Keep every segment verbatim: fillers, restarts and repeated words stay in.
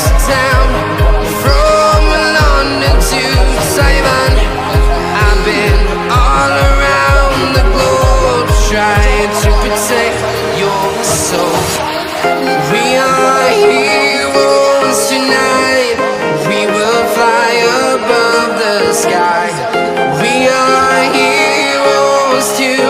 to town, from London to Taiwan. I've been all around the globe, trying to protect your soul. We are heroes tonight. We will fly above the sky. We are heroes tonight.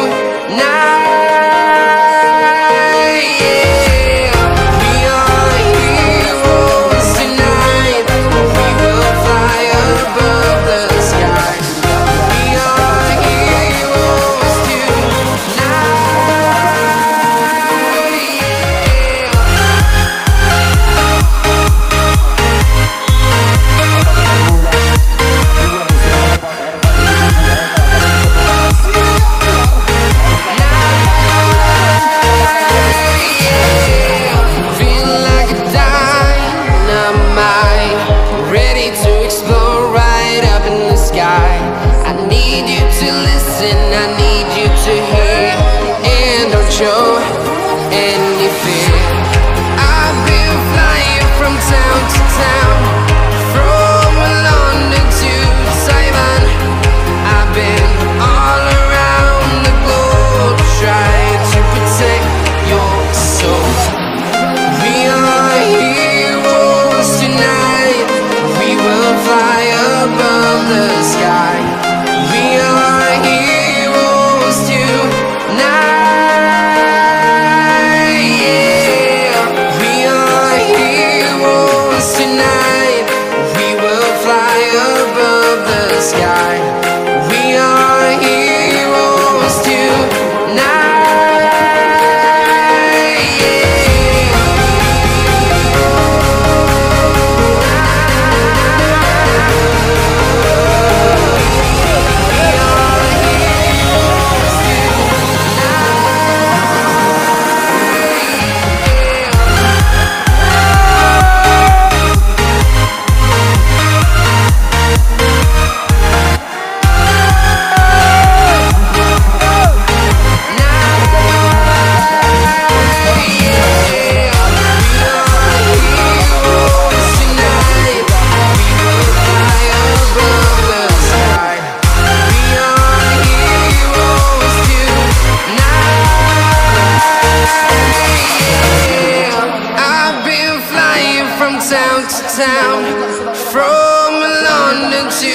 From London to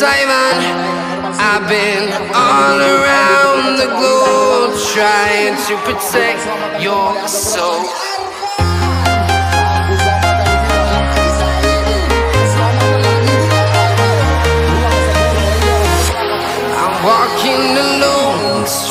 Taiwan, I've been all around the globe, trying to protect your soul. I'm walking alone, the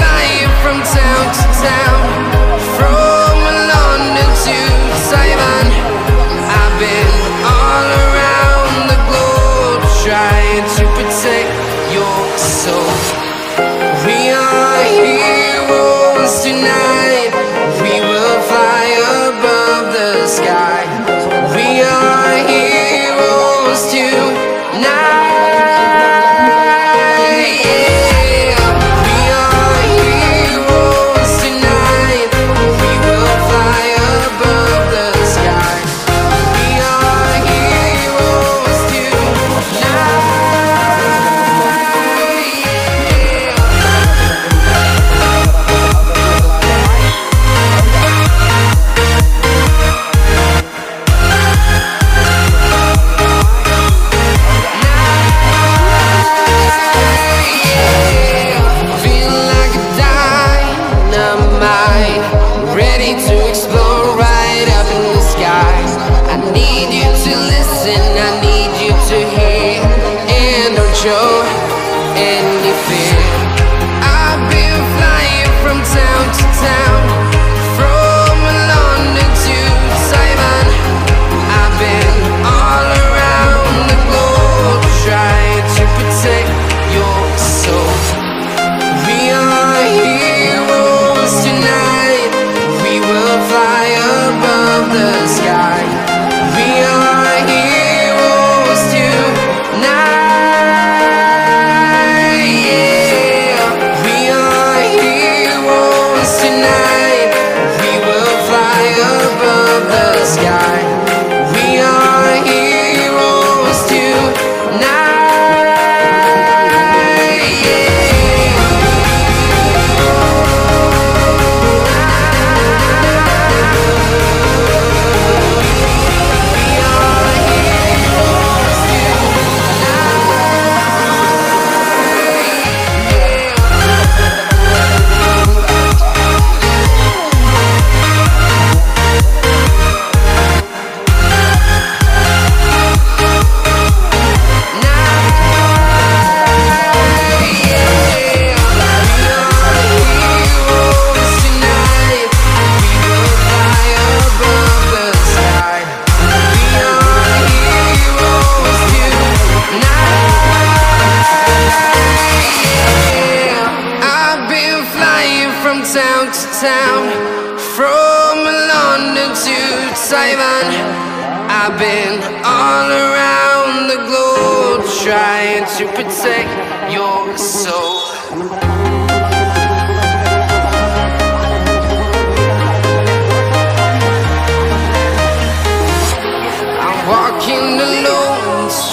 flying from town to town, from London to Taiwan. I've been all around the globe, trying to protect your soul. We are heroes tonight. We will fly above the sky. We are heroes tonight. Try the sky. We are heroes tonight, yeah. We are heroes tonight. We will fly above the sky. We are heroes tonight. From town to town, from London to Taiwan, I've been all around the globe trying to protect your soul. I'm walking alone, the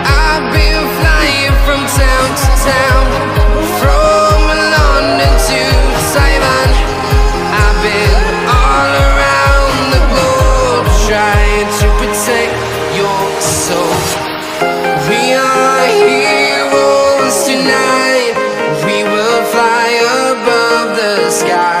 I've been flying from town to town, from London to Taiwan. I've been all around the globe trying to protect your soul. We are heroes tonight. We will fly above the sky.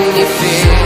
fear.